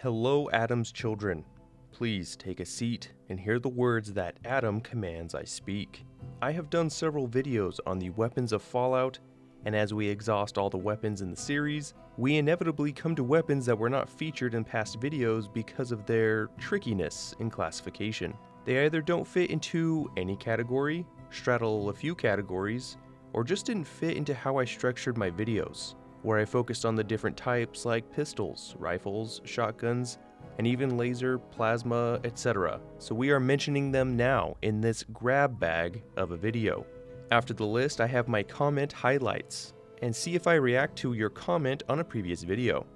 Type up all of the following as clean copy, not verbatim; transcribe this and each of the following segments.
Hello, Adam's children. Please take a seat and hear the words that Adam commands I speak. I have done several videos on the weapons of Fallout, and as we exhaust all the weapons in the series, we inevitably come to weapons that were not featured in past videos because of their trickiness in classification. They either don't fit into any category, straddle a few categories, or just didn't fit into how I structured my videos, where I focused on the different types like pistols, rifles, shotguns, and even laser, plasma, etc. So we are mentioning them now in this grab bag of a video. After the list, I have my comment highlights, and see if I react to your comment on a previous video.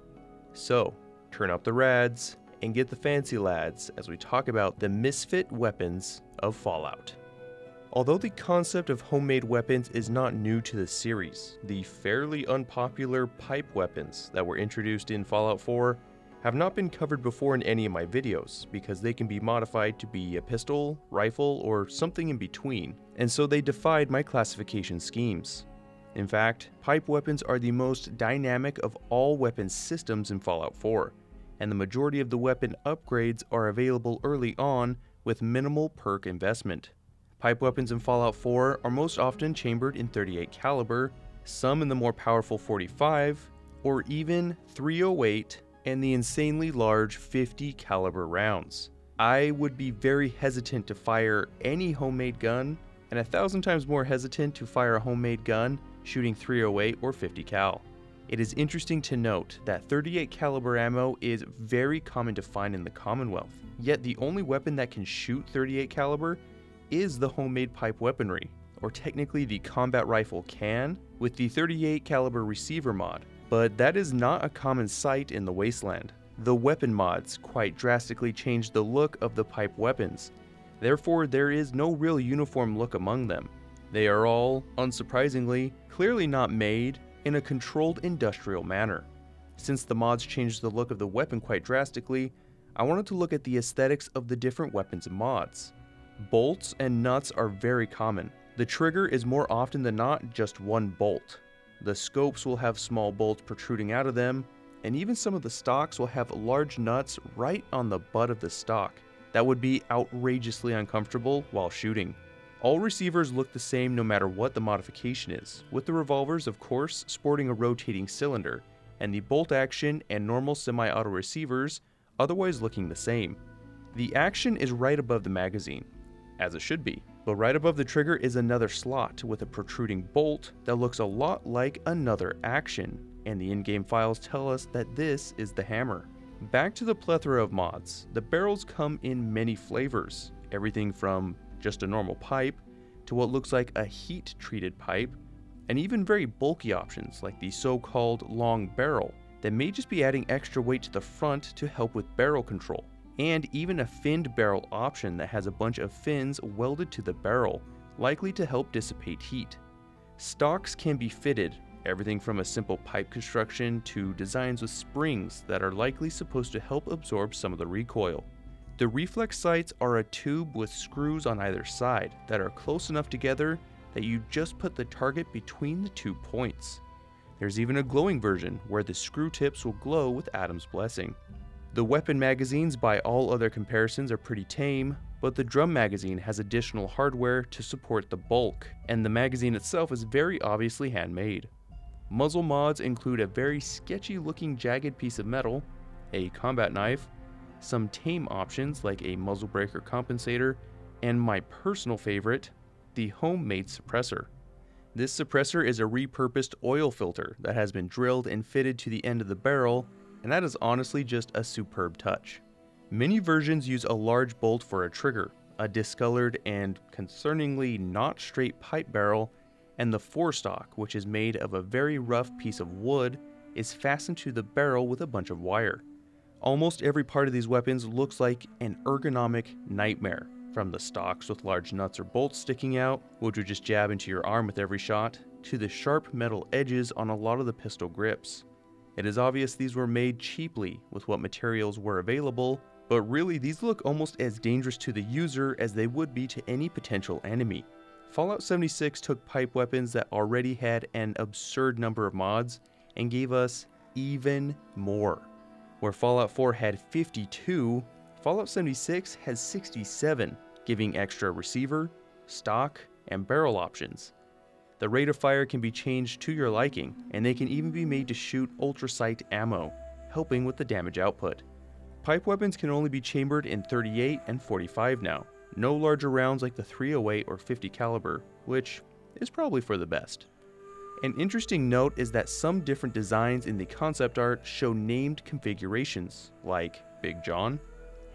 So, turn up the rads and get the fancy lads as we talk about the misfit weapons of Fallout. Although the concept of homemade weapons is not new to the series, the fairly unpopular pipe weapons that were introduced in Fallout 4 have not been covered before in any of my videos because they can be modified to be a pistol, rifle, or something in between, and so they defied my classification schemes. In fact, pipe weapons are the most dynamic of all weapon systems in Fallout 4, and the majority of the weapon upgrades are available early on with minimal perk investment. Pipe weapons in Fallout 4 are most often chambered in .38 caliber, some in the more powerful .45, or even .308 and the insanely large .50 caliber rounds. I would be very hesitant to fire any homemade gun, and 1,000 times more hesitant to fire a homemade gun shooting .308 or .50 cal. It is interesting to note that .38 caliber ammo is very common to find in the Commonwealth, yet the only weapon that can shoot .38 caliber is the homemade pipe weaponry, or technically the combat rifle can, with the .38 caliber receiver mod, but that is not a common sight in the Wasteland. The weapon mods quite drastically changed the look of the pipe weapons, therefore there is no real uniform look among them. They are all, unsurprisingly, clearly not made in a controlled industrial manner. Since the mods changed the look of the weapon quite drastically, I wanted to look at the aesthetics of the different weapons mods. Bolts and nuts are very common. The trigger is more often than not just one bolt. The scopes will have small bolts protruding out of them, and even some of the stocks will have large nuts right on the butt of the stock. That would be outrageously uncomfortable while shooting. All receivers look the same no matter what the modification is, with the revolvers, of course, sporting a rotating cylinder, and the bolt action and normal semi-auto receivers otherwise looking the same. The action is right above the magazine, as it should be, but right above the trigger is another slot with a protruding bolt that looks a lot like another action, and the in-game files tell us that this is the hammer. Back to the plethora of mods, the barrels come in many flavors, everything from just a normal pipe to what looks like a heat-treated pipe, and even very bulky options like the so-called long barrel that may just be adding extra weight to the front to help with barrel control, and even a finned barrel option that has a bunch of fins welded to the barrel, likely to help dissipate heat. Stocks can be fitted, everything from a simple pipe construction to designs with springs that are likely supposed to help absorb some of the recoil. The reflex sights are a tube with screws on either side that are close enough together that you just put the target between the two points. There's even a glowing version where the screw tips will glow with Adam's blessing. The weapon magazines by all other comparisons are pretty tame, but the drum magazine has additional hardware to support the bulk, and the magazine itself is very obviously handmade. Muzzle mods include a very sketchy looking jagged piece of metal, a combat knife, some tame options like a muzzle breaker compensator, and my personal favorite, the homemade suppressor. This suppressor is a repurposed oil filter that has been drilled and fitted to the end of the barrel, and that is honestly just a superb touch. Many versions use a large bolt for a trigger, a discolored and concerningly not straight pipe barrel, and the forestock, which is made of a very rough piece of wood, is fastened to the barrel with a bunch of wire. Almost every part of these weapons looks like an ergonomic nightmare, from the stocks with large nuts or bolts sticking out, which would just jab into your arm with every shot, to the sharp metal edges on a lot of the pistol grips. It is obvious these were made cheaply with what materials were available but really these look almost as dangerous to the user as they would be to any potential enemy. Fallout 76 took pipe weapons that already had an absurd number of mods and gave us even more. Where Fallout 4 had 52, Fallout 76 has 67, giving extra receiver, stock, and barrel options. The rate of fire can be changed to your liking, and they can even be made to shoot ultrasight ammo, helping with the damage output. Pipe weapons can only be chambered in .38 and .45 now, no larger rounds like the .308 or .50 caliber, which is probably for the best. An interesting note is that some different designs in the concept art show named configurations, like Big John,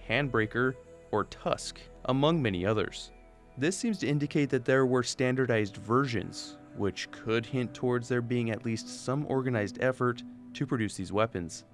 Handbreaker, or Tusk, among many others. This seems to indicate that there were standardized versions, which could hint towards there being at least some organized effort to produce these weapons.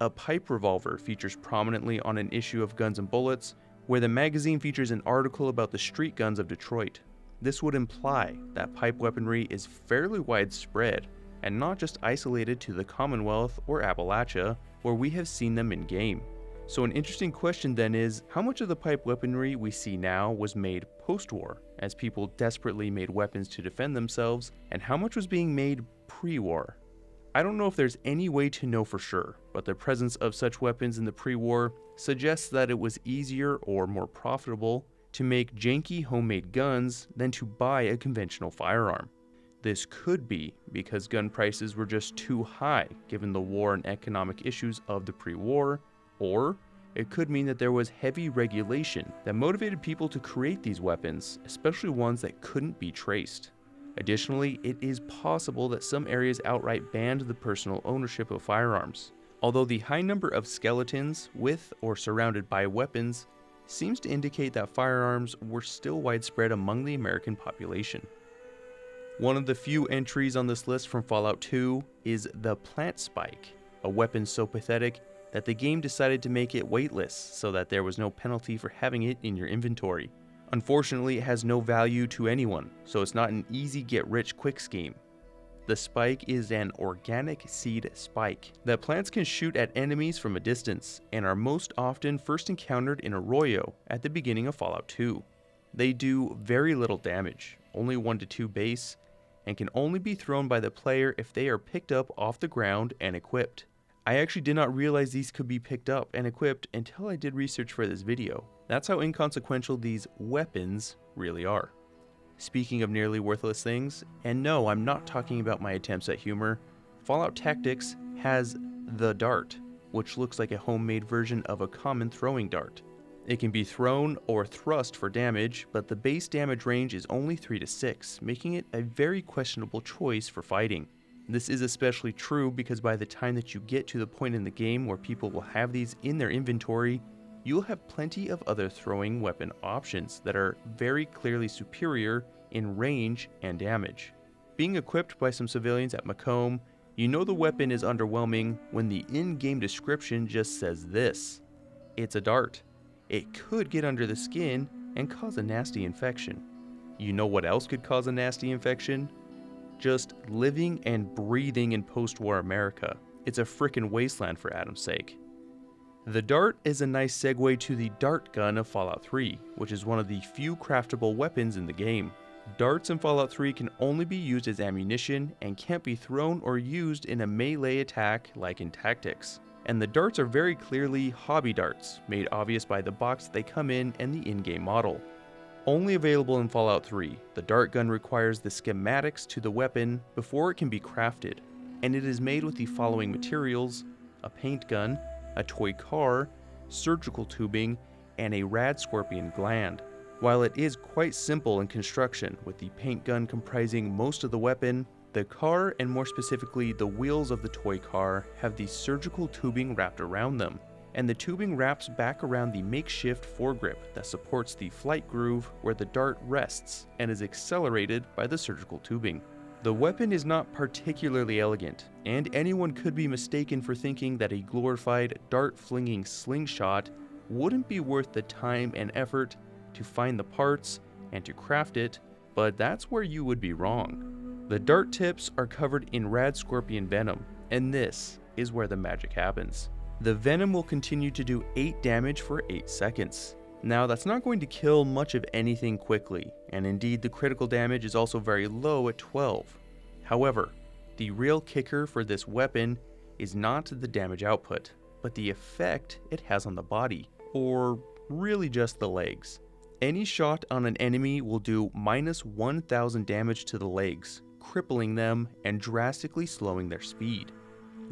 A pipe revolver features prominently on an issue of Guns and Bullets, where the magazine features an article about the street guns of Detroit. This would imply that pipe weaponry is fairly widespread and not just isolated to the Commonwealth or Appalachia, where we have seen them in game. So an interesting question then is, how much of the pipe weaponry we see now was made post-war, as people desperately made weapons to defend themselves, and how much was being made pre-war? I don't know if there's any way to know for sure, but the presence of such weapons in the pre-war suggests that it was easier or more profitable to make janky homemade guns than to buy a conventional firearm. This could be because gun prices were just too high given the war and economic issues of the pre-war, or it could mean that there was heavy regulation that motivated people to create these weapons, especially ones that couldn't be traced. Additionally, it is possible that some areas outright banned the personal ownership of firearms, although the high number of skeletons with or surrounded by weapons seems to indicate that firearms were still widespread among the American population. One of the few entries on this list from Fallout 2 is the Plant Spike, a weapon so pathetic that the game decided to make it weightless so that there was no penalty for having it in your inventory. Unfortunately, it has no value to anyone, so it's not an easy get-rich-quick scheme. The spike is an organic seed spike that plants can shoot at enemies from a distance and are most often first encountered in Arroyo at the beginning of Fallout 2. They do very little damage, only 1 to 2 base, and can only be thrown by the player if they are picked up off the ground and equipped. I actually did not realize these could be picked up and equipped until I did research for this video. That's how inconsequential these weapons really are. Speaking of nearly worthless things, and no, I'm not talking about my attempts at humor, Fallout Tactics has the dart, which looks like a homemade version of a common throwing dart. It can be thrown or thrust for damage, but the base damage range is only 3 to 6, making it a very questionable choice for fighting. This is especially true because by the time that you get to the point in the game where people will have these in their inventory, you'll have plenty of other throwing weapon options that are very clearly superior in range and damage. Being equipped by some civilians at Macomb, you know the weapon is underwhelming when the in-game description just says this: it's a dart. It could get under the skin and cause a nasty infection. You know what else could cause a nasty infection? Just living and breathing in post-war America. It's a frickin' wasteland, for Adam's sake. The dart is a nice segue to the dart gun of Fallout 3, which is one of the few craftable weapons in the game. Darts in Fallout 3 can only be used as ammunition and can't be thrown or used in a melee attack like in Tactics. And the darts are very clearly hobby darts, made obvious by the box they come in and the in-game model. Only available in Fallout 3, the dart gun requires the schematics to the weapon before it can be crafted, and it is made with the following materials: a paint gun, a toy car, surgical tubing, and a rad scorpion gland. While it is quite simple in construction, with the paint gun comprising most of the weapon, the car, and more specifically the wheels of the toy car, have the surgical tubing wrapped around them, and the tubing wraps back around the makeshift foregrip that supports the flight groove where the dart rests and is accelerated by the surgical tubing. The weapon is not particularly elegant, and anyone could be mistaken for thinking that a glorified dart-flinging slingshot wouldn't be worth the time and effort to find the parts and to craft it, but that's where you would be wrong. The dart tips are covered in rad scorpion venom, and this is where the magic happens. The venom will continue to do 8 damage for 8 seconds. Now that's not going to kill much of anything quickly, and indeed the critical damage is also very low at 12. However, the real kicker for this weapon is not the damage output, but the effect it has on the body, or really just the legs. Any shot on an enemy will do -1000 damage to the legs, crippling them and drastically slowing their speed.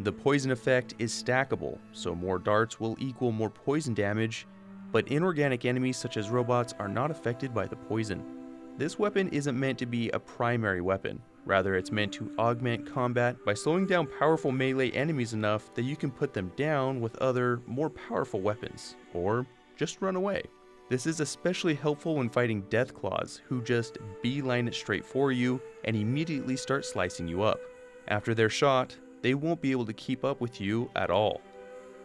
The poison effect is stackable, so more darts will equal more poison damage, but inorganic enemies such as robots are not affected by the poison. This weapon isn't meant to be a primary weapon. Rather, it's meant to augment combat by slowing down powerful melee enemies enough that you can put them down with other, more powerful weapons, or just run away. This is especially helpful when fighting Deathclaws, who just beeline it straight for you and immediately start slicing you up. After they're shot, they won't be able to keep up with you at all.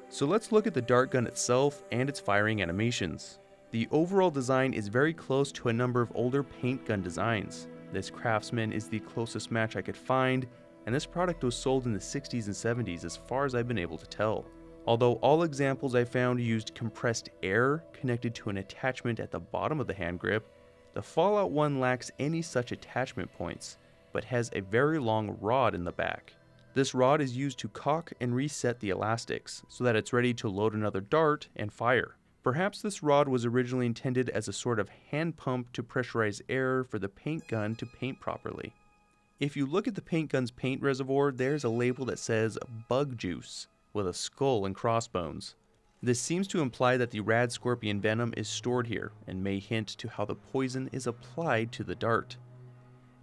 So let's look at the dart gun itself and its firing animations. The overall design is very close to a number of older paint gun designs. This Craftsman is the closest match I could find, and this product was sold in the 60s and 70s as far as I've been able to tell. Although all examples I found used compressed air connected to an attachment at the bottom of the hand grip, the Fallout 1 lacks any such attachment points, but has a very long rod in the back. This rod is used to cock and reset the elastics, so that it's ready to load another dart and fire. Perhaps this rod was originally intended as a sort of hand pump to pressurize air for the paint gun to paint properly. If you look at the paint gun's paint reservoir, there's a label that says bug juice with a skull and crossbones. This seems to imply that the rad scorpion venom is stored here and may hint to how the poison is applied to the dart.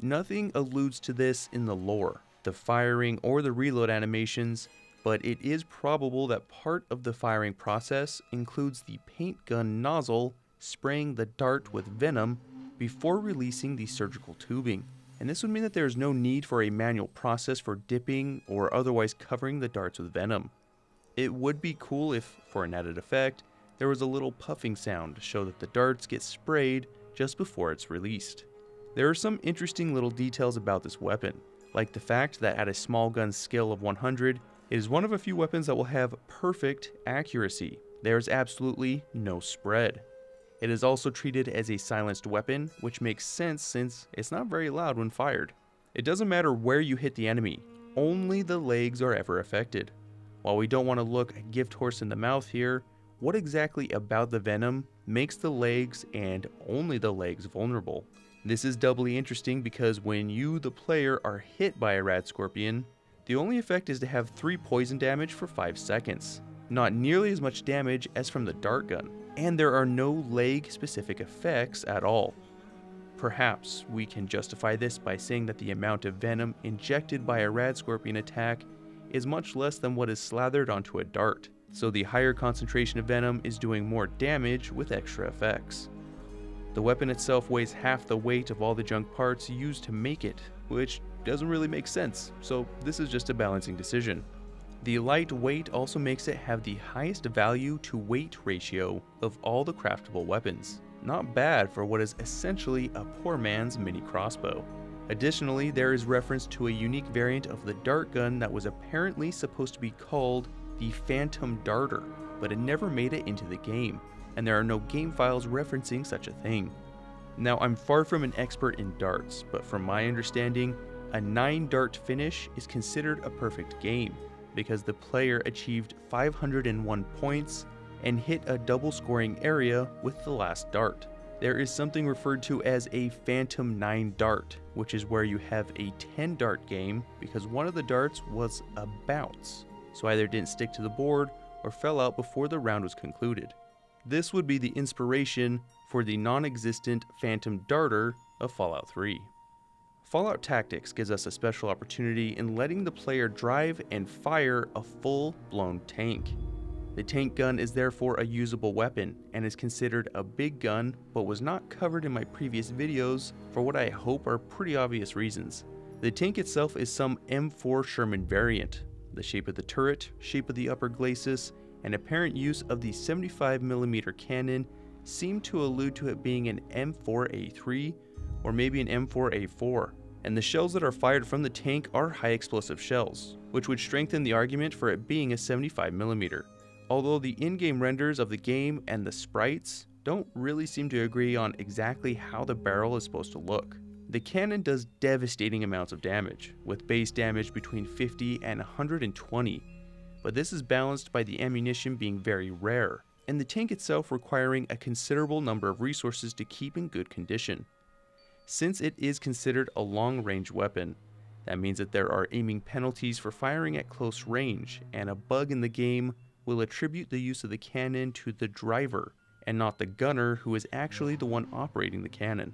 Nothing alludes to this in the lore, the firing or the reload animations, but it is probable that part of the firing process includes the paint gun nozzle spraying the dart with venom before releasing the surgical tubing. And this would mean that there is no need for a manual process for dipping or otherwise covering the darts with venom. It would be cool if, for an added effect, there was a little puffing sound to show that the darts get sprayed just before it's released. There are some interesting little details about this weapon, like the fact that at a small gun skill of 100, it is one of a few weapons that will have perfect accuracy. There is absolutely no spread. It is also treated as a silenced weapon, which makes sense since it's not very loud when fired. It doesn't matter where you hit the enemy, only the legs are ever affected. While we don't want to look a gift horse in the mouth here, what exactly about the venom makes the legs and only the legs vulnerable? This is doubly interesting because when you, the player, are hit by a rad scorpion, the only effect is to have 3 poison damage for 5 seconds, not nearly as much damage as from the dart gun, and there are no leg-specific effects at all. Perhaps we can justify this by saying that the amount of venom injected by a rad scorpion attack is much less than what is slathered onto a dart, so the higher concentration of venom is doing more damage with extra effects. The weapon itself weighs half the weight of all the junk parts used to make it, which doesn't really make sense, so this is just a balancing decision. The light weight also makes it have the highest value to weight ratio of all the craftable weapons. Not bad for what is essentially a poor man's mini crossbow. Additionally, there is reference to a unique variant of the dart gun that was apparently supposed to be called the Phantom Darter, but it never made it into the game, and there are no game files referencing such a thing. Now, I'm far from an expert in darts, but from my understanding, a 9-dart finish is considered a perfect game because the player achieved 501 points and hit a double scoring area with the last dart. There is something referred to as a Phantom 9 dart, which is where you have a 10-dart game because one of the darts was a bounce, so either didn't stick to the board or fell out before the round was concluded. This would be the inspiration for the non-existent Phantom Darter of Fallout 3. Fallout Tactics gives us a special opportunity in letting the player drive and fire a full-blown tank. The tank gun is therefore a usable weapon and is considered a big gun, but was not covered in my previous videos for what I hope are pretty obvious reasons. The tank itself is some M4 Sherman variant. The shape of the turret, shape of the upper glacis, and apparent use of the 75mm cannon seem to allude to it being an M4A3 or maybe an M4A4. And the shells that are fired from the tank are high explosive shells, which would strengthen the argument for it being a 75mm. although the in-game renders of the game and the sprites don't really seem to agree on exactly how the barrel is supposed to look. The cannon does devastating amounts of damage, with base damage between 50 and 120, but this is balanced by the ammunition being very rare, and the tank itself requiring a considerable number of resources to keep in good condition. Since it is considered a long-range weapon, that means that there are aiming penalties for firing at close range, and a bug in the game will attribute the use of the cannon to the driver, and not the gunner who is actually the one operating the cannon.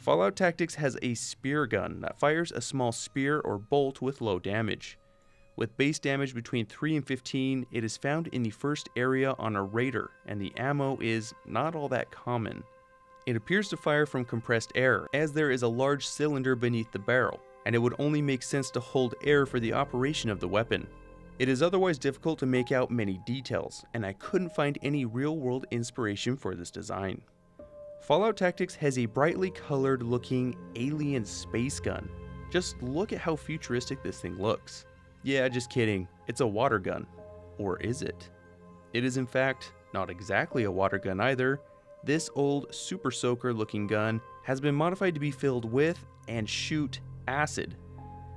Fallout Tactics has a spear gun that fires a small spear or bolt with low damage. With base damage between 3 and 15, it is found in the first area on a raider, and the ammo is not all that common. It appears to fire from compressed air, as there is a large cylinder beneath the barrel, and it would only make sense to hold air for the operation of the weapon. It is otherwise difficult to make out many details, and I couldn't find any real-world inspiration for this design. Fallout Tactics has a brightly colored looking alien space gun. Just look at how futuristic this thing looks. Yeah, just kidding, it's a water gun. Or is it? It is in fact not exactly a water gun either. This old Super Soaker looking gun has been modified to be filled with and shoot acid.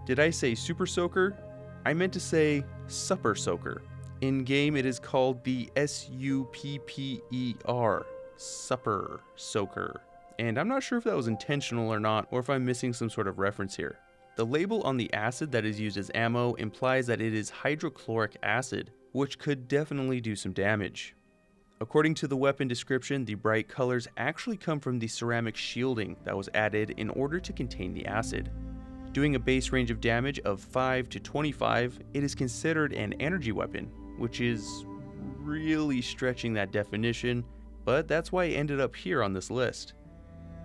Did I say Super Soaker? I meant to say Supper Soaker. In game it is called the S-U-P-P-E-R, Supper Soaker, and I'm not sure if that was intentional or not, or if I'm missing some sort of reference here. The label on the acid that is used as ammo implies that it is hydrochloric acid, which could definitely do some damage. According to the weapon description, the bright colors actually come from the ceramic shielding that was added in order to contain the acid. Doing a base range of damage of 5 to 25, it is considered an energy weapon, which is really stretching that definition, but that's why it ended up here on this list.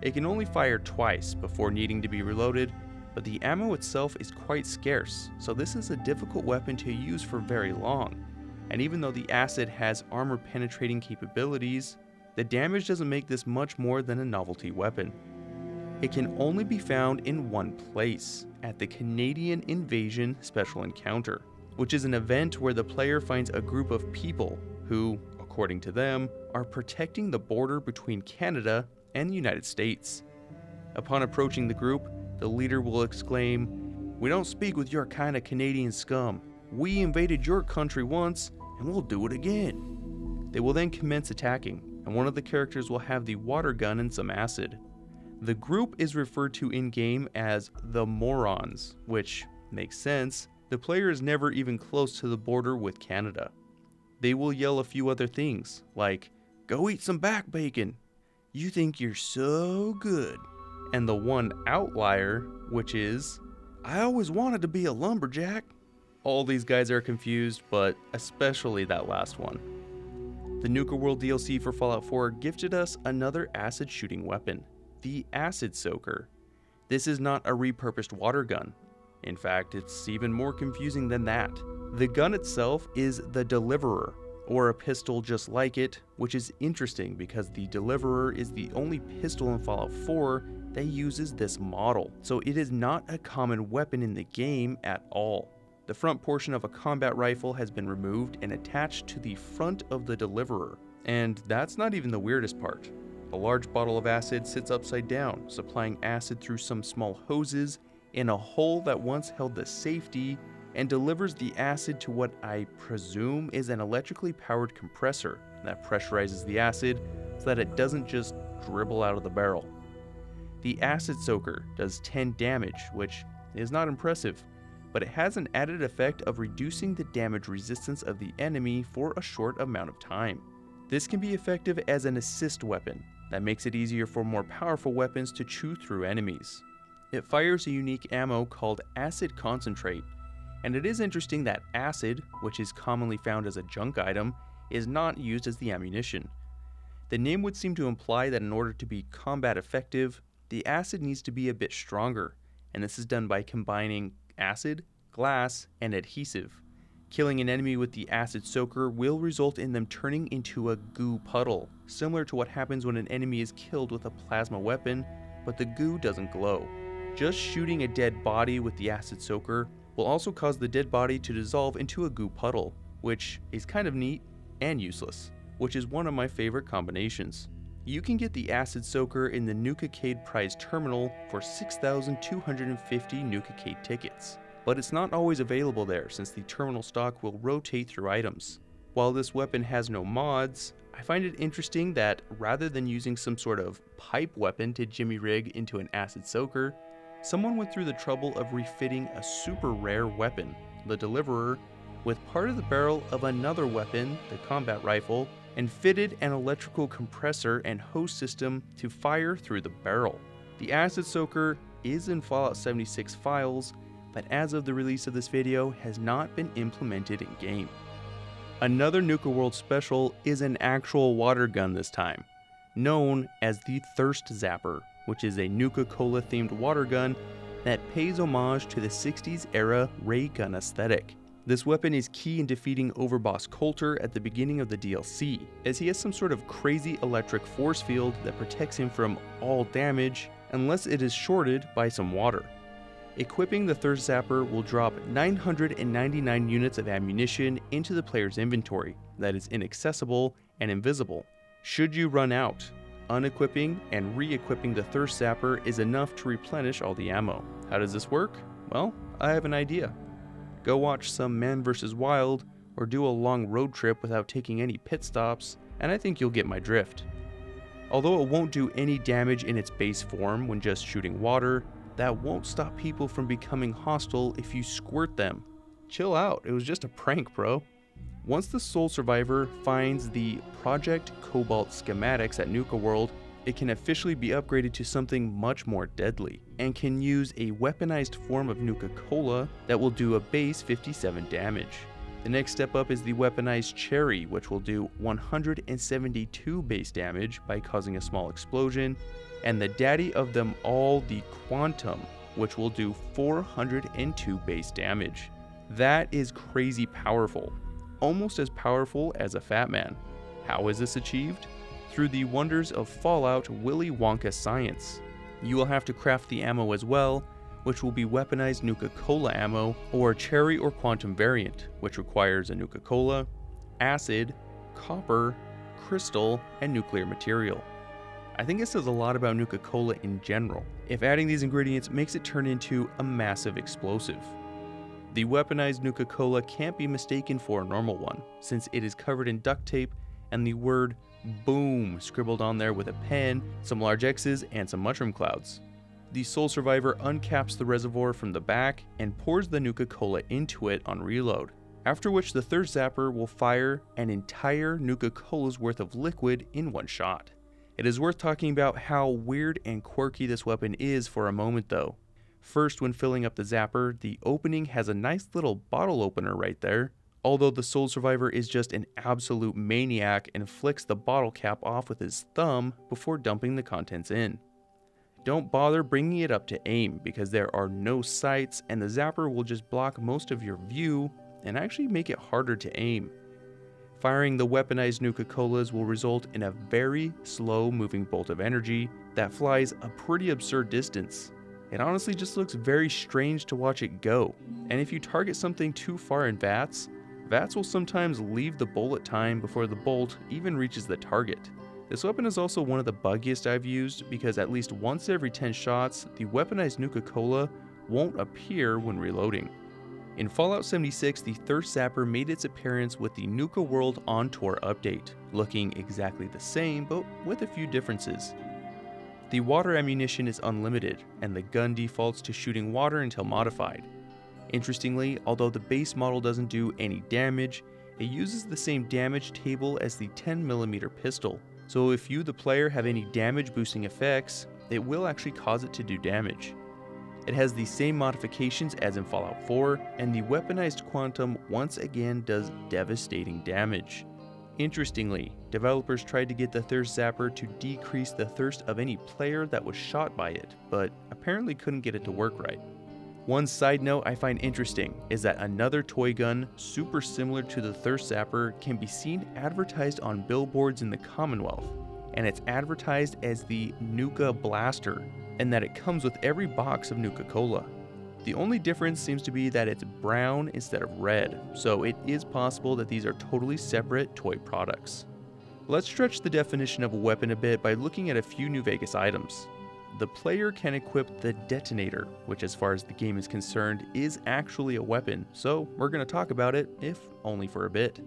It can only fire twice before needing to be reloaded, but the ammo itself is quite scarce, so this is a difficult weapon to use for very long, and even though the acid has armor-penetrating capabilities, the damage doesn't make this much more than a novelty weapon. It can only be found in one place, at the Canadian Invasion Special Encounter, which is an event where the player finds a group of people who, according to them, are protecting the border between Canada and the United States. Upon approaching the group, the leader will exclaim, "We don't speak with your kind of Canadian scum. We invaded your country once, and we'll do it again." They will then commence attacking, and one of the characters will have the water gun and some acid. The group is referred to in-game as the Morons, which makes sense. The player is never even close to the border with Canada. They will yell a few other things, like, "Go eat some back bacon. You think you're so good." And the one outlier, which is, "I always wanted to be a lumberjack." All these guys are confused, but especially that last one. The Nuka World DLC for Fallout 4 gifted us another acid shooting weapon, the Acid Soaker. This is not a repurposed water gun. In fact, it's even more confusing than that. The gun itself is the Deliverer, or a pistol just like it, which is interesting because the Deliverer is the only pistol in Fallout 4 that uses this model, so it is not a common weapon in the game at all. The front portion of a combat rifle has been removed and attached to the front of the Deliverer, and that's not even the weirdest part. A large bottle of acid sits upside down, supplying acid through some small hoses in a hole that once held the safety, and delivers the acid to what I presume is an electrically powered compressor that pressurizes the acid so that it doesn't just dribble out of the barrel. The Acid Soaker does 10 damage, which is not impressive, but it has an added effect of reducing the damage resistance of the enemy for a short amount of time. This can be effective as an assist weapon that makes it easier for more powerful weapons to chew through enemies. It fires a unique ammo called Acid Concentrate, and it is interesting that acid, which is commonly found as a junk item, is not used as the ammunition. The name would seem to imply that in order to be combat effective, the acid needs to be a bit stronger, and this is done by combining acid, glass, and adhesive. Killing an enemy with the Acid Soaker will result in them turning into a goo puddle, similar to what happens when an enemy is killed with a plasma weapon, but the goo doesn't glow. Just shooting a dead body with the Acid Soaker will also cause the dead body to dissolve into a goo puddle, which is kind of neat, and useless, which is one of my favorite combinations. You can get the acid soaker in the Nuka-Cade prize terminal for 6,250 Nuka-Cade tickets, but it's not always available there since the terminal stock will rotate through items. While this weapon has no mods, I find it interesting that rather than using some sort of pipe weapon to jimmy-rig into an acid soaker, someone went through the trouble of refitting a super rare weapon, the Deliverer, with part of the barrel of another weapon, the combat rifle, and fitted an electrical compressor and hose system to fire through the barrel. The acid soaker is in Fallout 76 files, but as of the release of this video, has not been implemented in game. Another Nuka World special is an actual water gun this time, known as the Thirst Zapper, which is a Nuka-Cola themed water gun that pays homage to the 60s era ray gun aesthetic. This weapon is key in defeating Overboss Coulter at the beginning of the DLC, as he has some sort of crazy electric force field that protects him from all damage unless it is shorted by some water. Equipping the Thirst Zapper will drop 999 units of ammunition into the player's inventory that is inaccessible and invisible. Should you run out, unequipping and re-equipping the Thirst Zapper is enough to replenish all the ammo. How does this work? Well, I have an idea. Go watch some Man vs. Wild or do a long road trip without taking any pit stops, and I think you'll get my drift. Although it won't do any damage in its base form when just shooting water, that won't stop people from becoming hostile if you squirt them. Chill out, it was just a prank, bro. Once the Sole Survivor finds the Project Cobalt schematics at Nuka World, it can officially be upgraded to something much more deadly, and can use a weaponized form of Nuka-Cola that will do a base 57 damage. The next step up is the weaponized Cherry, which will do 172 base damage by causing a small explosion, and the daddy of them all, the Quantum, which will do 402 base damage. That is crazy powerful, almost as powerful as a Fat Man. How is this achieved? Through the wonders of Fallout Willy Wonka science. You will have to craft the ammo as well, which will be weaponized Nuka-Cola ammo or a Cherry or Quantum variant, which requires a Nuka-Cola, acid, copper, crystal, and nuclear material. I think it says a lot about Nuka-Cola in general, if adding these ingredients makes it turn into a massive explosive. The weaponized Nuka-Cola can't be mistaken for a normal one, since it is covered in duct tape and the word BOOM scribbled on there with a pen, some large X's, and some mushroom clouds. The Sole Survivor uncaps the reservoir from the back and pours the Nuka-Cola into it on reload, after which the Thirst Zapper will fire an entire Nuka-Cola's worth of liquid in one shot. It is worth talking about how weird and quirky this weapon is for a moment though. First, when filling up the Zapper, the opening has a nice little bottle opener right there, although the Sole Survivor is just an absolute maniac and flicks the bottle cap off with his thumb before dumping the contents in. Don't bother bringing it up to aim because there are no sights and the Zapper will just block most of your view and actually make it harder to aim. Firing the weaponized Nuka-Colas will result in a very slow moving bolt of energy that flies a pretty absurd distance. It honestly just looks very strange to watch it go, and if you target something too far in VATS will sometimes leave the bullet time before the bolt even reaches the target. This weapon is also one of the buggiest I've used because at least once every 10 shots, the weaponized Nuka-Cola won't appear when reloading. In Fallout 76, the Thirst Zapper made its appearance with the Nuka World On Tour update, looking exactly the same but with a few differences. The water ammunition is unlimited, and the gun defaults to shooting water until modified. Interestingly, although the base model doesn't do any damage, it uses the same damage table as the 10mm pistol, so if you, the player, have any damage boosting effects, it will actually cause it to do damage. It has the same modifications as in Fallout 4, and the weaponized Quantum once again does devastating damage. Interestingly, developers tried to get the Thirst Zapper to decrease the thirst of any player that was shot by it, but apparently couldn't get it to work right. One side note I find interesting is that another toy gun, super similar to the Thirst Zapper, can be seen advertised on billboards in the Commonwealth, and it's advertised as the Nuka Blaster, and that it comes with every box of Nuka-Cola. The only difference seems to be that it's brown instead of red, so it is possible that these are totally separate toy products. Let's stretch the definition of a weapon a bit by looking at a few New Vegas items. The player can equip the detonator, which as far as the game is concerned is actually a weapon, so we're going to talk about it, if only for a bit.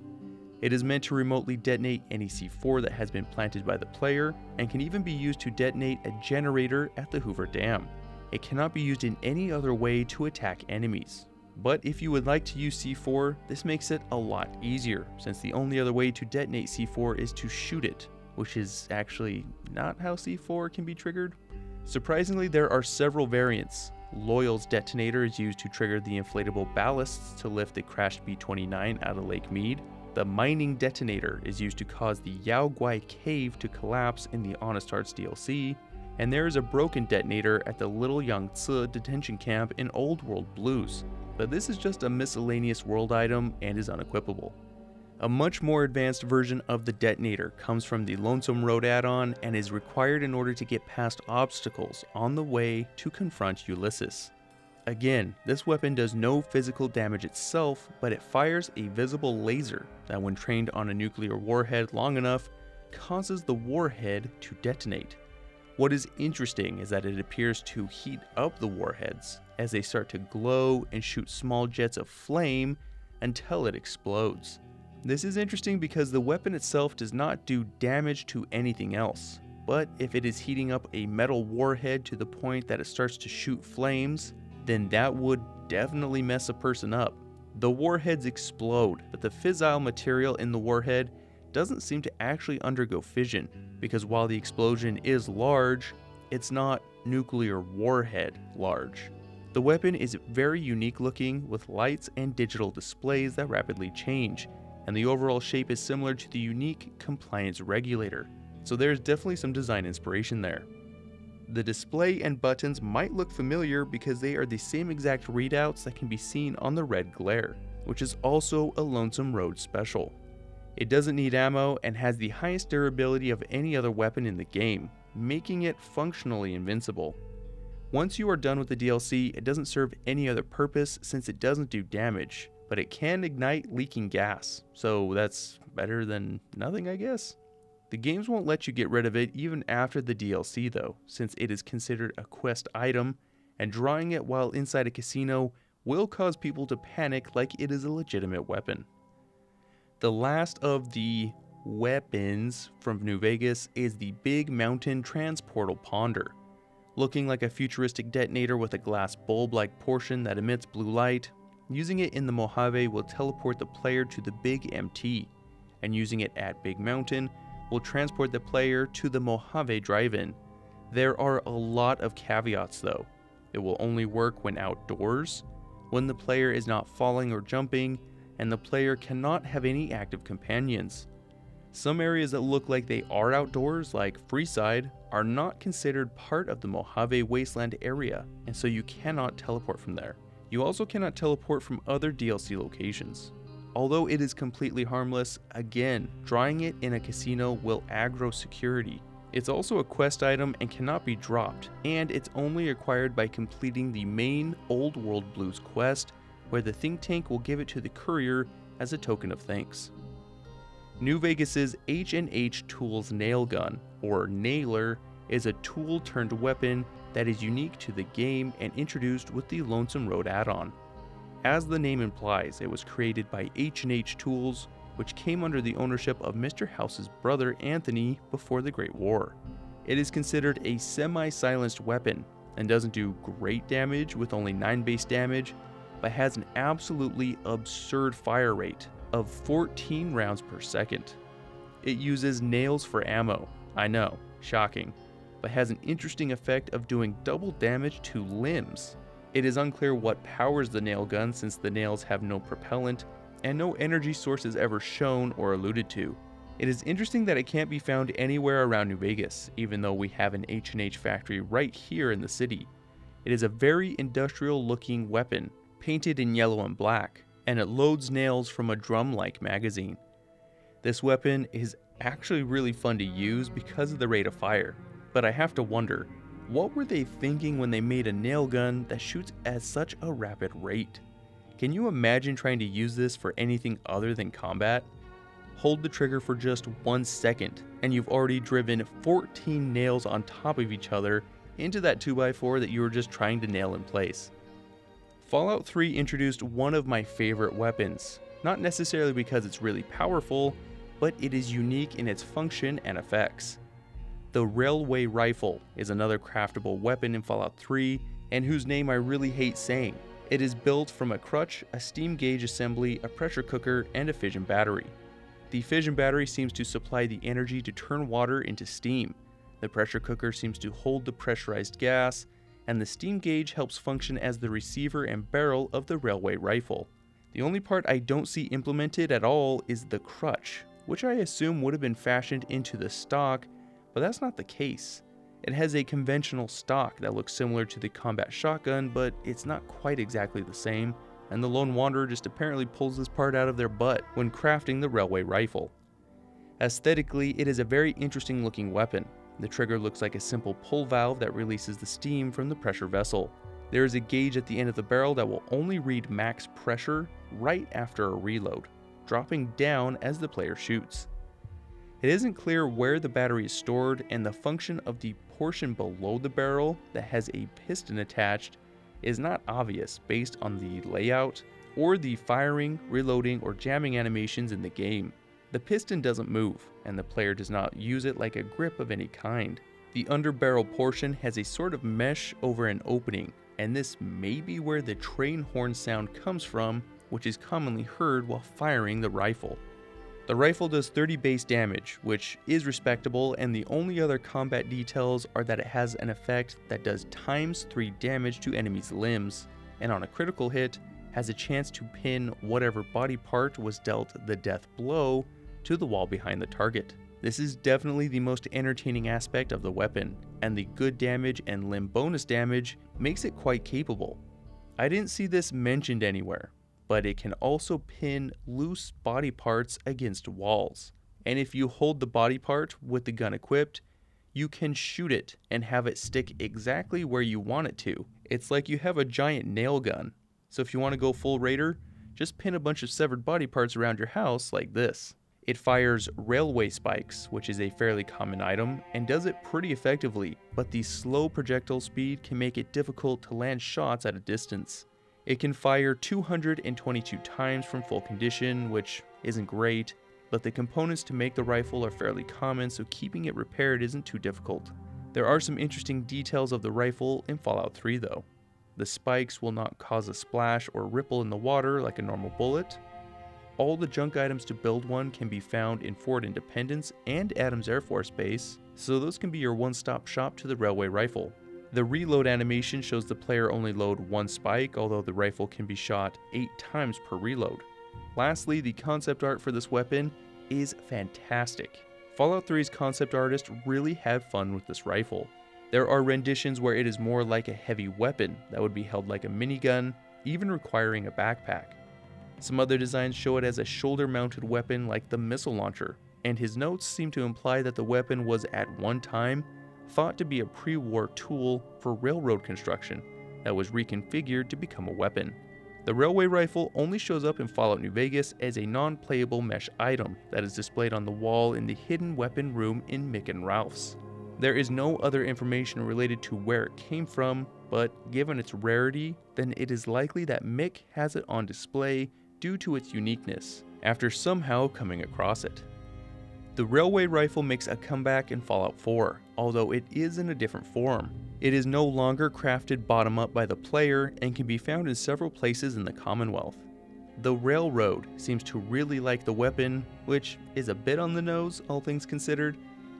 It is meant to remotely detonate any C4 that has been planted by the player, and can even be used to detonate a generator at the Hoover Dam. It cannot be used in any other way to attack enemies. But if you would like to use C4, this makes it a lot easier, since the only other way to detonate C4 is to shoot it, which is actually not how C4 can be triggered. Surprisingly, there are several variants. Loyal's detonator is used to trigger the inflatable ballasts to lift the crashed B-29 out of Lake Mead. The mining detonator is used to cause the Yao Guai cave to collapse in the Honest Hearts DLC. And there is a broken detonator at the Little Yangtze detention camp in Old World Blues, but this is just a miscellaneous world item and is unequipable. A much more advanced version of the detonator comes from the Lonesome Road add-on and is required in order to get past obstacles on the way to confront Ulysses. Again, this weapon does no physical damage itself, but it fires a visible laser that when trained on a nuclear warhead long enough, causes the warhead to detonate. What is interesting is that it appears to heat up the warheads as they start to glow and shoot small jets of flame until it explodes. This is interesting because the weapon itself does not do damage to anything else, but if it is heating up a metal warhead to the point that it starts to shoot flames, then that would definitely mess a person up. The warheads explode, but the fissile material in the warhead doesn't seem to actually undergo fission, because while the explosion is large, it's not nuclear warhead large. The weapon is very unique looking, with lights and digital displays that rapidly change, and the overall shape is similar to the unique compliance regulator, so there's definitely some design inspiration there. The display and buttons might look familiar because they are the same exact readouts that can be seen on the Red Glare, which is also a Lonesome Road special. It doesn't need ammo and has the highest durability of any other weapon in the game, making it functionally invincible. Once you are done with the DLC, it doesn't serve any other purpose since it doesn't do damage, but it can ignite leaking gas, so that's better than nothing, I guess. The games won't let you get rid of it even after the DLC though, since it is considered a quest item, and drawing it while inside a casino will cause people to panic like it is a legitimate weapon. The last of the weapons from New Vegas is the Big Mountain Transportal Ponder. Looking like a futuristic detonator with a glass bulb-like portion that emits blue light, using it in the Mojave will teleport the player to the Big MT, and using it at Big Mountain will transport the player to the Mojave Drive-In. There are a lot of caveats though. It will only work when outdoors, when the player is not falling or jumping, and the player cannot have any active companions. Some areas that look like they are outdoors, like Freeside, are not considered part of the Mojave Wasteland area, and so you cannot teleport from there. You also cannot teleport from other DLC locations. Although it is completely harmless, again, drawing it in a casino will aggro security. It's also a quest item and cannot be dropped, and it's only acquired by completing the main Old World Blues quest, where the think tank will give it to the courier as a token of thanks. New Vegas's H&H Tools Nail Gun, or Nailer, is a tool turned weapon that is unique to the game and introduced with the Lonesome Road add-on. As the name implies, it was created by H&H Tools, which came under the ownership of Mr. House's brother Anthony before the Great War. It is considered a semi-silenced weapon and doesn't do great damage with only 9 base damage, but has an absolutely absurd fire rate of 14 rounds per second. It uses nails for ammo, I know, shocking, but has an interesting effect of doing double damage to limbs. It is unclear what powers the nail gun since the nails have no propellant and no energy source is ever shown or alluded to. It is interesting that it can't be found anywhere around New Vegas, even though we have an H&H factory right here in the city. It is a very industrial looking weapon, painted in yellow and black, and it loads nails from a drum-like magazine. This weapon is actually really fun to use because of the rate of fire, but I have to wonder, What were they thinking when they made a nail gun that shoots at such a rapid rate? Can you imagine trying to use this for anything other than combat? Hold the trigger for just 1 second and you've already driven 14 nails on top of each other into that 2x4 that you were just trying to nail in place. Fallout 3 introduced one of my favorite weapons, not necessarily because it's really powerful, but it is unique in its function and effects. The railway rifle is another craftable weapon in Fallout 3, and whose name I really hate saying. It is built from a crutch, a steam gauge assembly, a pressure cooker, and a fission battery. The fission battery seems to supply the energy to turn water into steam. The pressure cooker seems to hold the pressurized gas, and the steam gauge helps function as the receiver and barrel of the railway rifle. The only part I don't see implemented at all is the crutch, which I assume would have been fashioned into the stock, but that's not the case. It has a conventional stock that looks similar to the combat shotgun, but it's not quite exactly the same, and the Lone Wanderer just apparently pulls this part out of their butt when crafting the railway rifle. Aesthetically, it is a very interesting looking weapon. The trigger looks like a simple pull valve that releases the steam from the pressure vessel. There is a gauge at the end of the barrel that will only read max pressure right after a reload, dropping down as the player shoots. It isn't clear where the battery is stored, and the function of the portion below the barrel that has a piston attached is not obvious based on the layout or the firing, reloading, or jamming animations in the game. The piston doesn't move, and the player does not use it like a grip of any kind. The underbarrel portion has a sort of mesh over an opening, and this may be where the train horn sound comes from, which is commonly heard while firing the rifle. The rifle does 30 base damage, which is respectable, and the only other combat details are that it has an effect that does ×3 damage to enemies' limbs, and on a critical hit, has a chance to pin whatever body part was dealt the death blow to the wall behind the target. This is definitely the most entertaining aspect of the weapon, and the good damage and limb bonus damage makes it quite capable. I didn't see this mentioned anywhere, but it can also pin loose body parts against walls. And if you hold the body part with the gun equipped, you can shoot it and have it stick exactly where you want it to. It's like you have a giant nail gun. So if you want to go full raider, just pin a bunch of severed body parts around your house like this. It fires railway spikes, which is a fairly common item, and does it pretty effectively, but the slow projectile speed can make it difficult to land shots at a distance. It can fire 222 times from full condition, which isn't great, but the components to make the rifle are fairly common, so keeping it repaired isn't too difficult. There are some interesting details of the rifle in Fallout 3 though. The spikes will not cause a splash or ripple in the water like a normal bullet. All the junk items to build one can be found in Fort Independence and Adams Air Force Base, so those can be your one-stop shop to the railway rifle. The reload animation shows the player only load one spike, although the rifle can be shot 8 times per reload. Lastly, the concept art for this weapon is fantastic. Fallout 3's concept artist really had fun with this rifle. There are renditions where it is more like a heavy weapon that would be held like a minigun, even requiring a backpack. Some other designs show it as a shoulder-mounted weapon like the missile launcher, and his notes seem to imply that the weapon was at one time thought to be a pre-war tool for railroad construction that was reconfigured to become a weapon. The railway rifle only shows up in Fallout New Vegas as a non-playable mesh item that is displayed on the wall in the hidden weapon room in Mick and Ralph's. There is no other information related to where it came from, but given its rarity, then it is likely that Mick has it on display due to its uniqueness, after somehow coming across it. The railway rifle makes a comeback in Fallout 4, although it is in a different form. It is no longer crafted bottom-up by the player and can be found in several places in the Commonwealth. The Railroad seems to really like the weapon, which is a bit on the nose, all things considered,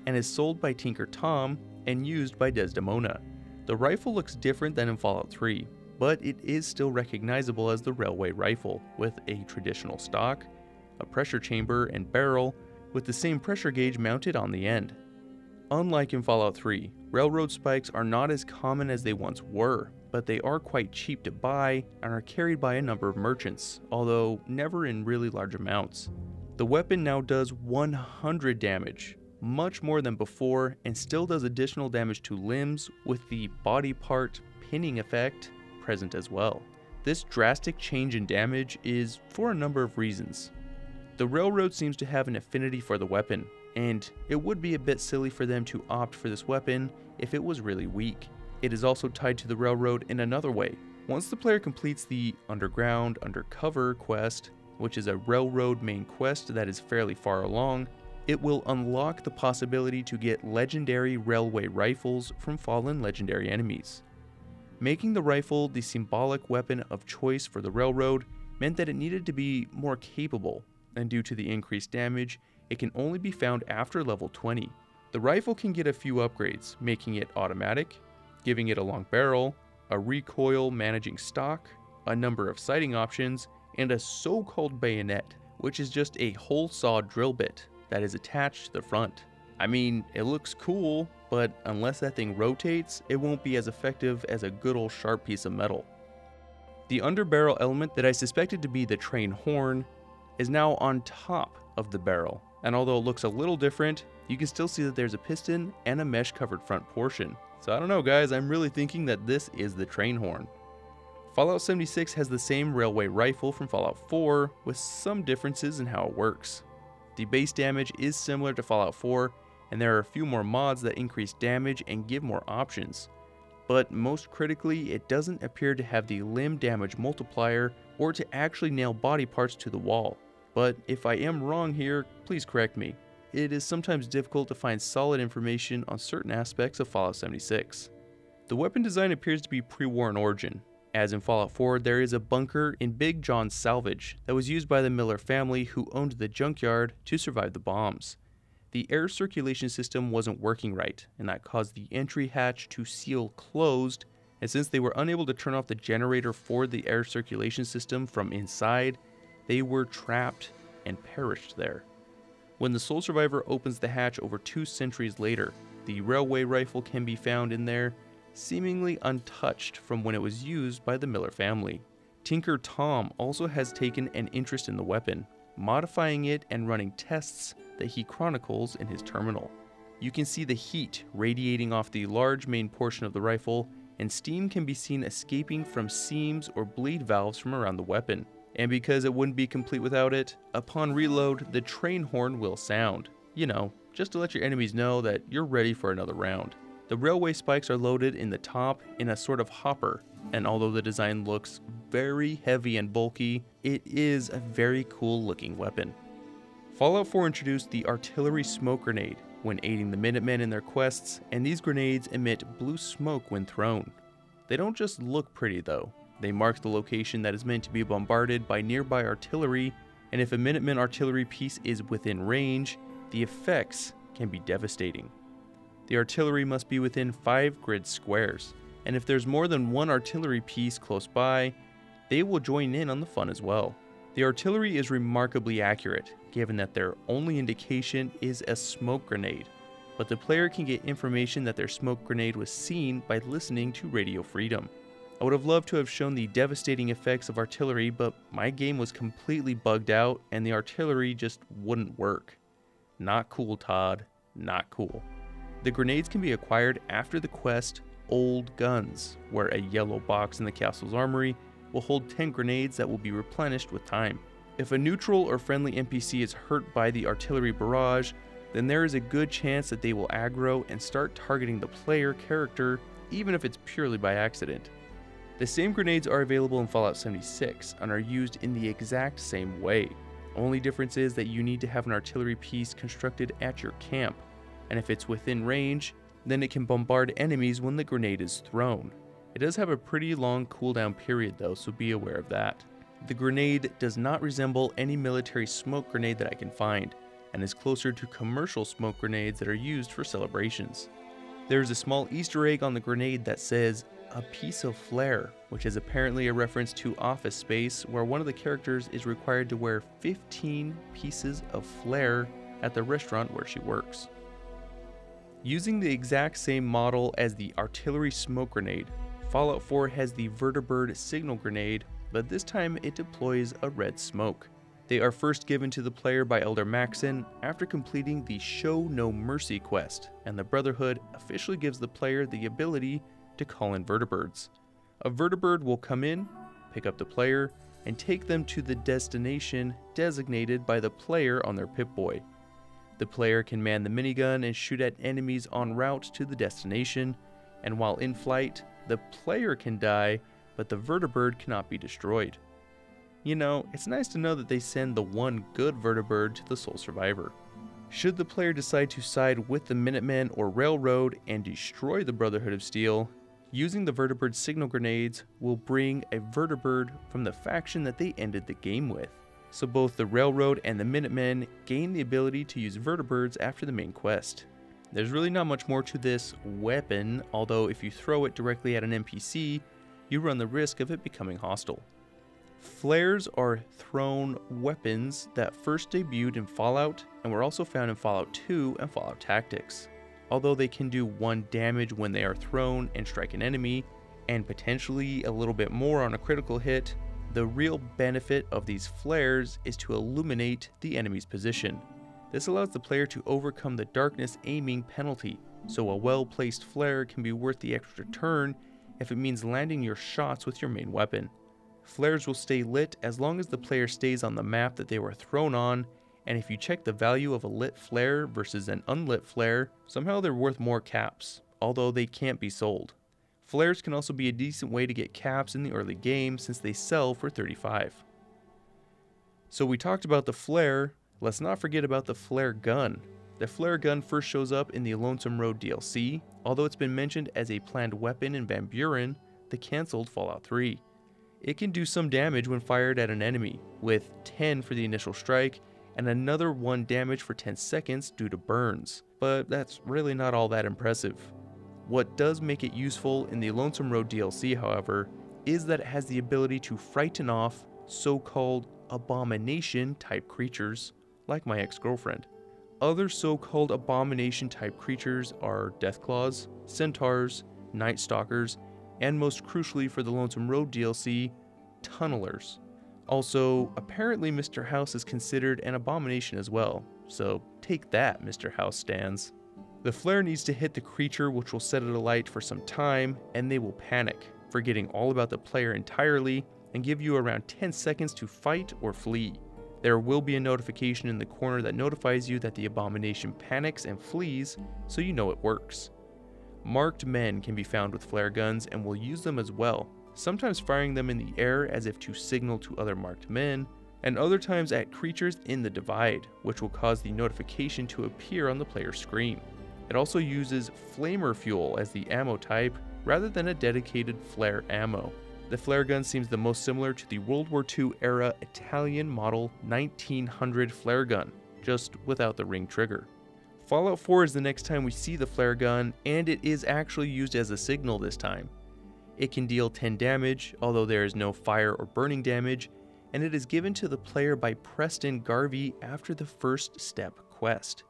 and is sold by Tinker Tom and used by Desdemona. The rifle looks different than in Fallout 3, but it is still recognizable as the railway rifle, with a traditional stock, a pressure chamber, and barrel, with the same pressure gauge mounted on the end. Unlike in Fallout 3, railroad spikes are not as common as they once were, but they are quite cheap to buy and are carried by a number of merchants, although never in really large amounts. The weapon now does 100 damage, much more than before and still does additional damage to limbs, with the body part pinning effect present as well. This drastic change in damage is for a number of reasons. The Railroad seems to have an affinity for the weapon, and it would be a bit silly for them to opt for this weapon if it was really weak. It is also tied to the Railroad in another way. Once the player completes the Underground Undercover quest, which is a Railroad main quest that is fairly far along, it will unlock the possibility to get legendary railway rifles from fallen legendary enemies. Making the rifle the symbolic weapon of choice for the Railroad meant that it needed to be more capable, and due to the increased damage, it can only be found after level 20. The rifle can get a few upgrades, making it automatic, giving it a long barrel, a recoil managing stock, a number of sighting options, and a so-called bayonet, which is just a hole saw drill bit that is attached to the front. I mean, it looks cool, but unless that thing rotates, it won't be as effective as a good old sharp piece of metal. The underbarrel element that I suspected to be the train horn is now on top of the barrel, and although it looks a little different, you can still see that there's a piston and a mesh-covered front portion. So I don't know guys, I'm really thinking that this is the train horn. Fallout 76 has the same railway rifle from Fallout 4, with some differences in how it works. The base damage is similar to Fallout 4, and there are a few more mods that increase damage and give more options. But most critically, it doesn't appear to have the limb damage multiplier or to actually nail body parts to the wall. But if I am wrong here, please correct me. It is sometimes difficult to find solid information on certain aspects of Fallout 76. The weapon design appears to be pre-war in origin. As in Fallout 4, there is a bunker in Big John's salvage that was used by the Miller family, who owned the junkyard, to survive the bombs. The air circulation system wasn't working right, and that caused the entry hatch to seal closed, and since they were unable to turn off the generator for the air circulation system from inside, they were trapped and perished there. When the Sole Survivor opens the hatch over 2 centuries later, the railway rifle can be found in there, seemingly untouched from when it was used by the Miller family. Tinker Tom also has taken an interest in the weapon, modifying it and running tests that he chronicles in his terminal. You can see the heat radiating off the large main portion of the rifle, and steam can be seen escaping from seams or bleed valves from around the weapon. And because it wouldn't be complete without it, upon reload, the train horn will sound. You know, just to let your enemies know that you're ready for another round. The railway spikes are loaded in the top in a sort of hopper, and although the design looks very heavy and bulky, it is a very cool looking weapon. Fallout 4 introduced the artillery smoke grenade when aiding the Minutemen in their quests, and these grenades emit blue smoke when thrown. They don't just look pretty though. They mark the location that is meant to be bombarded by nearby artillery, and if a Minuteman artillery piece is within range, the effects can be devastating. The artillery must be within 5 grid squares, and if there's more than one artillery piece close by, they will join in on the fun as well. The artillery is remarkably accurate, given that their only indication is a smoke grenade, but the player can get information that their smoke grenade was seen by listening to Radio Freedom. I would have loved to have shown the devastating effects of artillery, but my game was completely bugged out and the artillery just wouldn't work. Not cool, Todd. Not cool. The grenades can be acquired after the quest Old Guns, where a yellow box in the castle's armory will hold 10 grenades that will be replenished with time. If a neutral or friendly NPC is hurt by the artillery barrage, then there is a good chance that they will aggro and start targeting the player character, even if it's purely by accident. The same grenades are available in Fallout 76 and are used in the exact same way. Only difference is that you need to have an artillery piece constructed at your camp, and if it's within range, then it can bombard enemies when the grenade is thrown. It does have a pretty long cooldown period though, so be aware of that. The grenade does not resemble any military smoke grenade that I can find, and is closer to commercial smoke grenades that are used for celebrations. There is a small Easter egg on the grenade that says, "A piece of flair," which is apparently a reference to Office Space, where one of the characters is required to wear 15 pieces of flair at the restaurant where she works. Using the exact same model as the artillery smoke grenade, Fallout 4 has the Vertibird signal grenade, but this time it deploys a red smoke. They are first given to the player by Elder Maxon after completing the Show No Mercy quest, and the Brotherhood officially gives the player the ability to call in Vertibirds. A Vertibird will come in, pick up the player, and take them to the destination designated by the player on their Pip-Boy. The player can man the minigun and shoot at enemies en route to the destination, and while in flight, the player can die, but the Vertibird cannot be destroyed. You know, it's nice to know that they send the one good Vertibird to the Sole Survivor. Should the player decide to side with the Minutemen or Railroad and destroy the Brotherhood of Steel, using the Vertibird signal grenades will bring a Vertibird from the faction that they ended the game with. So both the Railroad and the Minutemen gain the ability to use Vertibirds after the main quest. There's really not much more to this weapon, although if you throw it directly at an NPC, you run the risk of it becoming hostile. Flares are thrown weapons that first debuted in Fallout and were also found in Fallout 2 and Fallout Tactics. Although they can do 1 damage when they are thrown and strike an enemy, and potentially a little bit more on a critical hit, the real benefit of these flares is to illuminate the enemy's position. This allows the player to overcome the darkness aiming penalty, so a well-placed flare can be worth the extra turn if it means landing your shots with your main weapon. Flares will stay lit as long as the player stays on the map that they were thrown on, and if you check the value of a lit flare versus an unlit flare, somehow they're worth more caps, although they can't be sold. Flares can also be a decent way to get caps in the early game since they sell for 35. So we talked about the flare, let's not forget about the flare gun. The flare gun first shows up in the Lonesome Road DLC, although it's been mentioned as a planned weapon in Van Buren, the cancelled Fallout 3. It can do some damage when fired at an enemy, with 10 for the initial strike and another 1 damage for 10 seconds due to burns, but that's really not all that impressive. What does make it useful in the Lonesome Road DLC, however, is that it has the ability to frighten off so-called abomination-type creatures, like my ex-girlfriend. Other so-called abomination-type creatures are Deathclaws, Centaurs, Night Stalkers, and most crucially for the Lonesome Road DLC, Tunnelers. Also, apparently Mr. House is considered an abomination as well, so take that, Mr. House stands. The flare needs to hit the creature, which will set it alight for some time, and they will panic, forgetting all about the player entirely, and give you around 10 seconds to fight or flee. There will be a notification in the corner that notifies you that the abomination panics and flees, so you know it works. Marked men can be found with flare guns and will use them as well, sometimes firing them in the air as if to signal to other marked men, and other times at creatures in the divide, which will cause the notification to appear on the player's screen. It also uses flamer fuel as the ammo type, rather than a dedicated flare ammo. The flare gun seems the most similar to the World War II era Italian model 1900 flare gun, just without the ring trigger. Fallout 4 is the next time we see the flare gun, and it is actually used as a signal this time. It can deal 10 damage, although there is no fire or burning damage, and it is given to the player by Preston Garvey after the first step quest.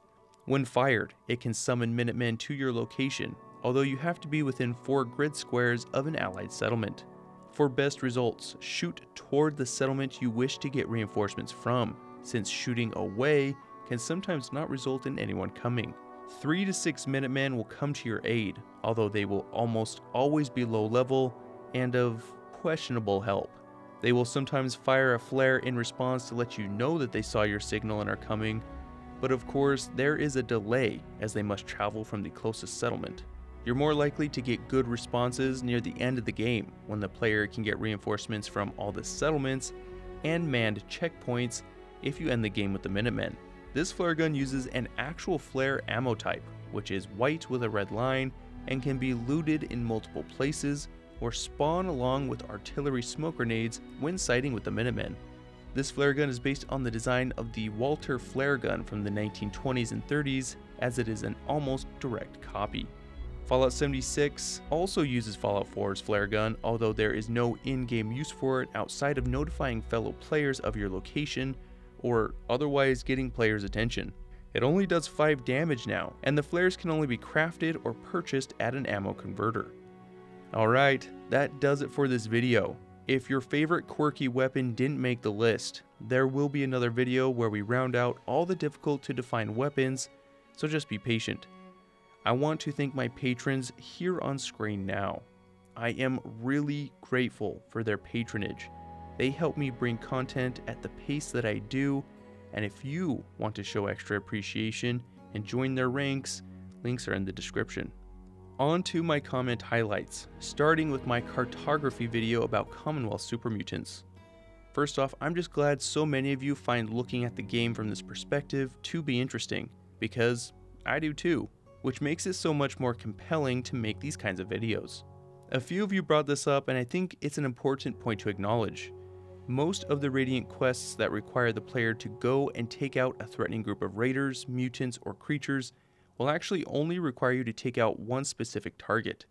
When fired, it can summon Minutemen to your location, although you have to be within 4 grid squares of an allied settlement. For best results, shoot toward the settlement you wish to get reinforcements from, since shooting away can sometimes not result in anyone coming. 3 to 6 Minutemen will come to your aid, although they will almost always be low level and of questionable help. They will sometimes fire a flare in response to let you know that they saw your signal and are coming, but of course there is a delay as they must travel from the closest settlement. You're more likely to get good responses near the end of the game when the player can get reinforcements from all the settlements and manned checkpoints if you end the game with the Minutemen. This flare gun uses an actual flare ammo type, which is white with a red line and can be looted in multiple places or spawn along with artillery smoke grenades when sighting with the Minutemen. This flare gun is based on the design of the Walter flare gun from the 1920s and 30s, as it is an almost direct copy. Fallout 76 also uses Fallout 4's flare gun, although there is no in-game use for it outside of notifying fellow players of your location or otherwise getting players' attention. It only does 5 damage now, and the flares can only be crafted or purchased at an ammo converter. Alright, that does it for this video. If your favorite quirky weapon didn't make the list, There will be another video where we round out all the difficult to define weapons, so just be patient. I want to thank my patrons here on screen now. I am really grateful for their patronage. They help me bring content at the pace that I do, and if you want to show extra appreciation and join their ranks, links are in the description. On to my comment highlights, starting with my cartography video about Commonwealth super mutants. First off, I'm just glad so many of you find looking at the game from this perspective to be interesting, because I do too, which makes it so much more compelling to make these kinds of videos. A few of you brought this up, and I think it's an important point to acknowledge. Most of the Radiant quests that require the player to go and take out a threatening group of raiders, mutants, or creatures will actually only require you to take out one specific target.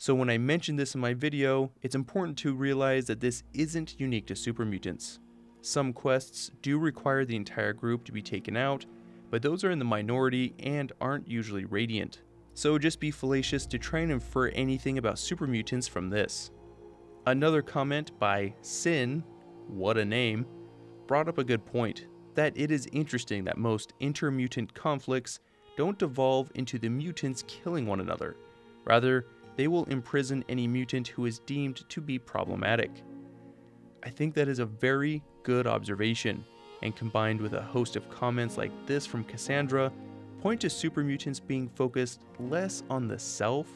So when I mentioned this in my video, it's important to realize that this isn't unique to super mutants. Some quests do require the entire group to be taken out, but those are in the minority and aren't usually Radiant. So just be fallacious to try and infer anything about super mutants from this. Another comment by Sin, what a name, brought up a good point, that it is interesting that most intermutant conflicts don't devolve into the mutants killing one another. Rather, they will imprison any mutant who is deemed to be problematic. I think that is a very good observation, and combined with a host of comments like this from Cassandra, point to super mutants being focused less on the self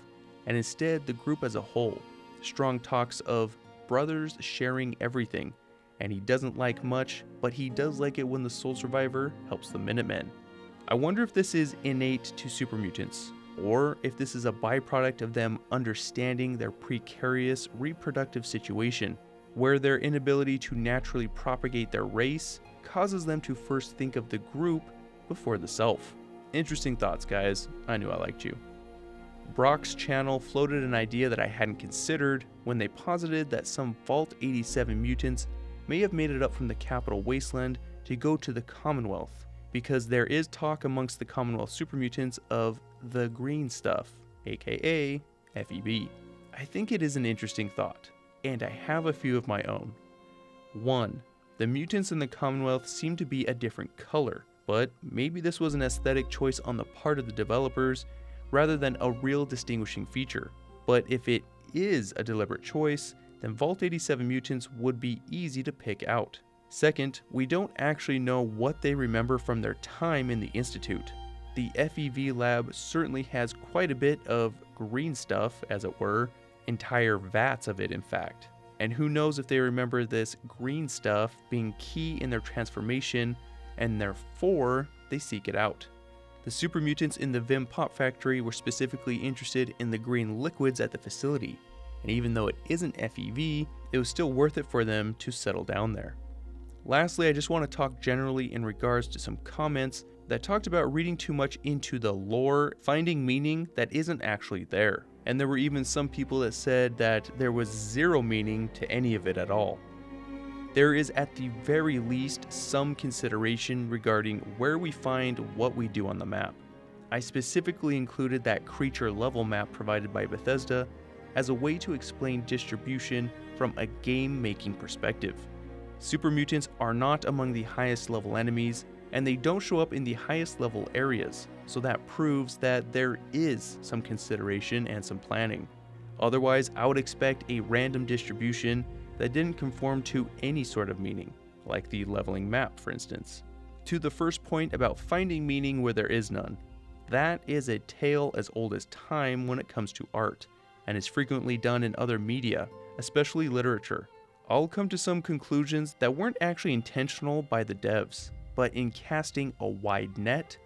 and instead the group as a whole. Strong talks of brothers sharing everything, and he doesn't like much, but he does like it when the Sole Survivor helps the Minutemen. I wonder if this is innate to super mutants, or if this is a byproduct of them understanding their precarious reproductive situation, where their inability to naturally propagate their race causes them to first think of the group before the self. Interesting thoughts, guys. I knew I liked you. Brock's channel floated an idea that I hadn't considered when they posited that some Vault 87 mutants may have made it up from the Capital Wasteland to go to the Commonwealth, because there is talk amongst the Commonwealth super mutants of the green stuff, aka FEV. I think it is an interesting thought, and I have a few of my own. 1. The mutants in the Commonwealth seem to be a different color, but maybe this was an aesthetic choice on the part of the developers rather than a real distinguishing feature. But if it is a deliberate choice, then Vault 87 mutants would be easy to pick out. 2nd, we don't actually know what they remember from their time in the Institute. The FEV lab certainly has quite a bit of green stuff, as it were, entire VATS of it in fact. And who knows if they remember this green stuff being key in their transformation, and therefore they seek it out. The super mutants in the Vim Pop Factory were specifically interested in the green liquids at the facility, and even though it isn't FEV, it was still worth it for them to settle down there. Lastly, I just want to talk generally in regards to some comments that talked about reading too much into the lore, finding meaning that isn't actually there. And there were even some people that said that there was zero meaning to any of it at all. There is at the very least some consideration regarding where we find what we do on the map. I specifically included that creature level map provided by Bethesda as a way to explain distribution from a game-making perspective. Super mutants are not among the highest level enemies, and they don't show up in the highest level areas, so that proves that there is some consideration and some planning. Otherwise, I would expect a random distribution that didn't conform to any sort of meaning, like the leveling map, for instance. To the first point about finding meaning where there is none, that is a tale as old as time when it comes to art, and is frequently done in other media, especially literature. I'll come to some conclusions that weren't actually intentional by the devs, but in casting a wide net,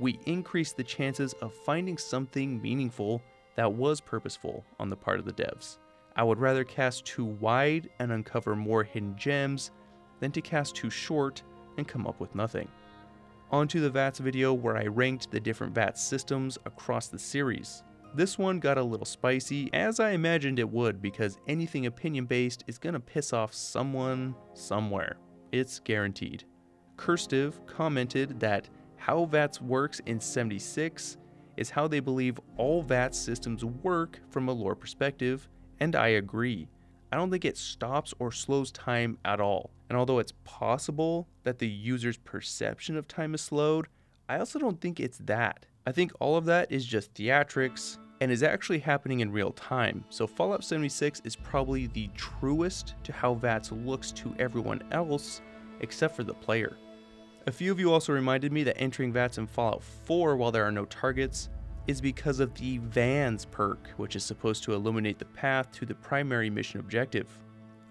we increased the chances of finding something meaningful that was purposeful on the part of the devs. I would rather cast too wide and uncover more hidden gems than to cast too short and come up with nothing. On to the VATS video where I ranked the different VATS systems across the series. This one got a little spicy, as I imagined it would, because anything opinion-based is gonna piss off someone somewhere. It's guaranteed. Kirstiv commented that how VATS works in 76 is how they believe all VATS systems work from a lore perspective, and I agree. I don't think it stops or slows time at all. And although it's possible that the user's perception of time is slowed, I also don't think it's that. I think all of that is just theatrics and is actually happening in real time. So Fallout 76 is probably the truest to how VATS looks to everyone else, except for the player. A few of you also reminded me that entering VATS in Fallout 4 while there are no targets is because of the Vans perk, which is supposed to illuminate the path to the primary mission objective.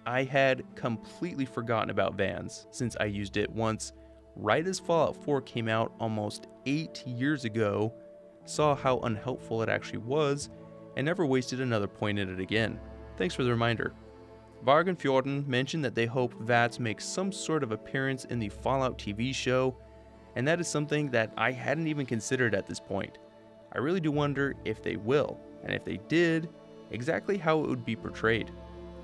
I had completely forgotten about Vans since I used it once right as Fallout 4 came out almost 8 years ago, saw how unhelpful it actually was, and never wasted another point at it again. Thanks for the reminder. Varg and Fjorden mentioned that they hope VATS makes some sort of appearance in the Fallout TV show, and that is something that I hadn't even considered at this point. I really do wonder if they will, and if they did, exactly how it would be portrayed.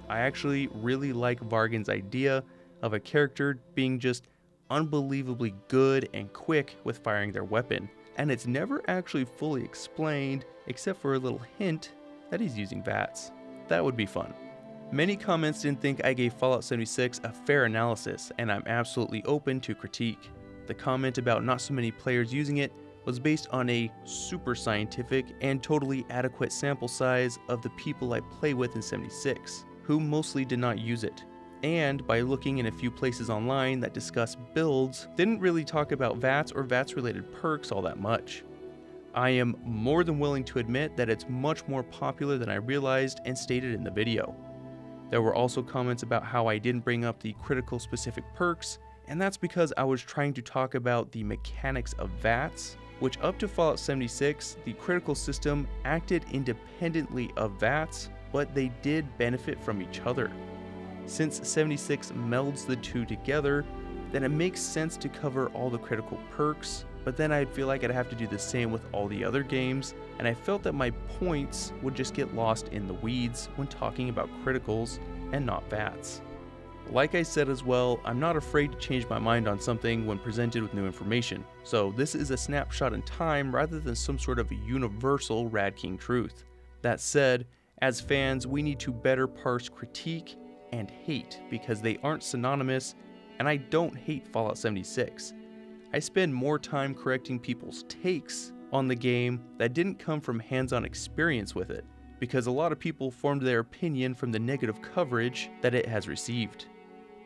I actually really like Vargan's idea of a character being just unbelievably good and quick with firing their weapon, and it's never actually fully explained except for a little hint that he's using VATS. That would be fun. Many comments didn't think I gave Fallout 76 a fair analysis, and I'm absolutely open to critique. The comment about not so many players using it was based on a super scientific and totally adequate sample size of the people I play with in 76, who mostly did not use it. And by looking in a few places online that discuss builds, didn't really talk about VATS or VATS related perks all that much. I am more than willing to admit that it's much more popular than I realized and stated in the video. There were also comments about how I didn't bring up the critical specific perks, and that's because I was trying to talk about the mechanics of VATS, which up to Fallout 76, the critical system acted independently of VATS, but they did benefit from each other. Since 76 melds the two together, then it makes sense to cover all the critical perks, but then I'd feel like I'd have to do the same with all the other games, and I felt that my points would just get lost in the weeds when talking about criticals and not VATS. Like I said as well, I'm not afraid to change my mind on something when presented with new information, so this is a snapshot in time rather than some sort of universal Rad King truth. That said, as fans, we need to better parse critique and hate because they aren't synonymous, and I don't hate Fallout 76. I spend more time correcting people's takes on the game that didn't come from hands-on experience with it, because a lot of people formed their opinion from the negative coverage that it has received.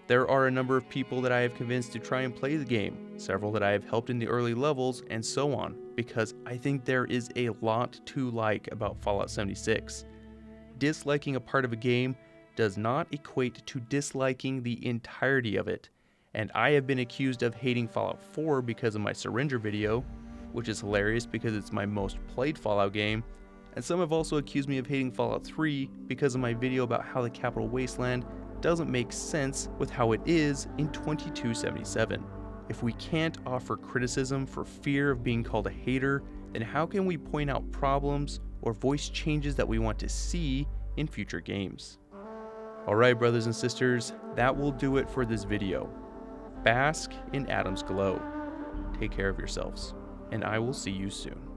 There are a number of people that I have convinced to try and play the game, several that I have helped in the early levels, and so on, because I think there is a lot to like about Fallout 76. Disliking a part of a game does not equate to disliking the entirety of it, and I have been accused of hating Fallout 4 because of my Surrender video, which is hilarious because it's my most played Fallout game, and some have also accused me of hating Fallout 3 because of my video about how the Capital Wasteland doesn't make sense with how it is in 2277. If we can't offer criticism for fear of being called a hater, then how can we point out problems or voice changes that we want to see in future games? Alright brothers and sisters, that will do it for this video. Bask in Adam's glow. Take care of yourselves, and I will see you soon.